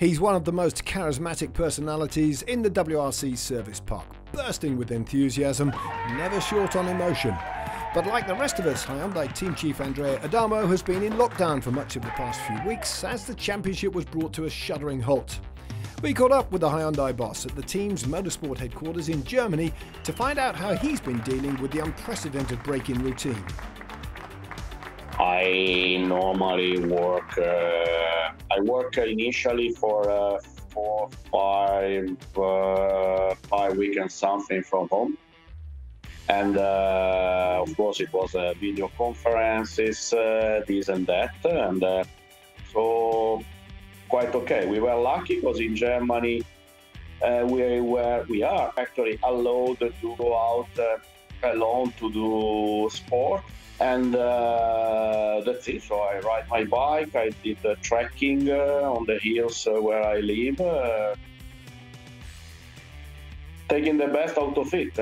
He's one of the most charismatic personalities in the WRC service park, bursting with enthusiasm, never short on emotion. But like the rest of us, Hyundai team chief Andrea Adamo has been in lockdown for much of the past few weeks as the championship was brought to a shuddering halt. We caught up with the Hyundai boss at the team's motorsport headquarters in Germany to find out how he's been dealing with the unprecedented break-in routine. I normally work, I work initially for 4 or 5 weeks and something from home. And of course it was video conferences, this and that, and so quite okay. We were lucky because in Germany we are actually allowed to go out alone to do sport, and that's it. So I ride my bike, I did trekking on the hills where I live, taking the best out of it.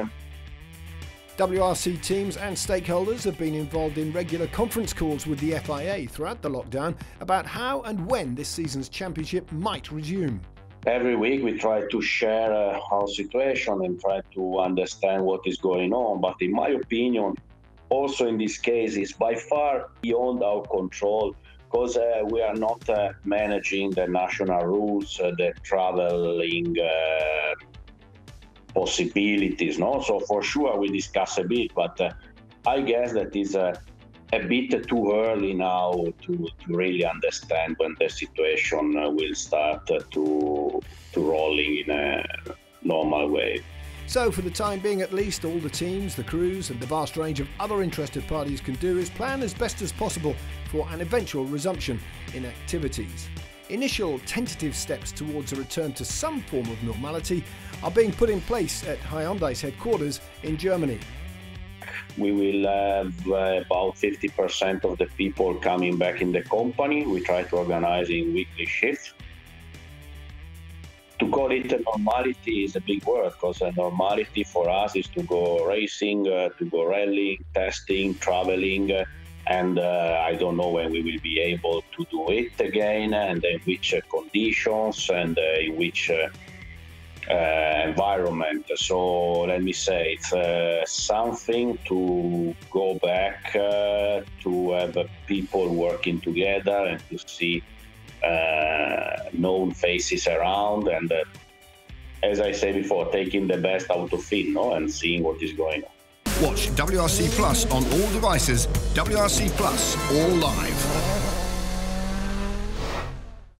WRC teams and stakeholders have been involved in regular conference calls with the FIA throughout the lockdown about how and when this season's championship might resume. Every week we try to share our situation and try to understand what is going on, but in my opinion, also in this case, it's by far beyond our control because we are not managing the national rules, the traveling possibilities, no? So for sure we discuss a bit, but I guess that is a bit too early now to really understand when the situation will start to rolling in a normal way. So for the time being at least, all the teams, the crews and the vast range of other interested parties can do is plan as best as possible for an eventual resumption in activities. Initial tentative steps towards a return to some form of normality are being put in place at Hyundai's headquarters in Germany. We will have about 50% of the people coming back in the company. We try to organize in weekly shifts. To call it a normality is a big word, because a normality for us is to go racing, to go rallying, testing, traveling, and I don't know when we will be able to do it again, and in which conditions, and in which environment. So let me say, it's something to go back, to have people working together and to see known faces around, and as I said before, taking the best out of it, no? And seeing what is going on. Watch WRC Plus on all devices, WRC Plus, all live.